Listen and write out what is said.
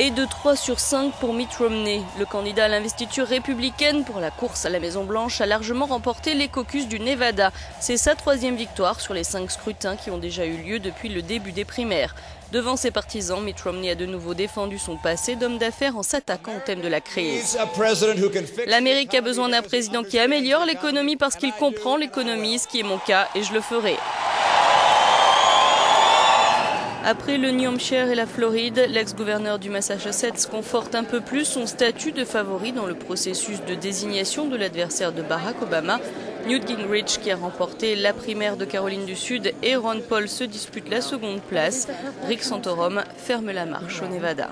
et de 3 sur 5 pour Mitt Romney. Le candidat à l'investiture républicaine pour la course à la Maison Blanche a largement remporté les caucus du Nevada. C'est sa troisième victoire sur les 5 scrutins qui ont déjà eu lieu depuis le début des primaires. Devant ses partisans, Mitt Romney a de nouveau défendu son passé d'homme d'affaires en s'attaquant au thème de la crise. L'Amérique a besoin d'un président qui améliore l'économie parce qu'il comprend l'économie, ce qui est mon cas, et je le ferai. Après le New Hampshire et la Floride, l'ex-gouverneur du Massachusetts conforte un peu plus son statut de favori dans le processus de désignation de l'adversaire de Barack Obama. Newt Gingrich, qui a remporté la primaire de Caroline du Sud, et Ron Paul se disputent la seconde place. Rick Santorum ferme la marche au Nevada.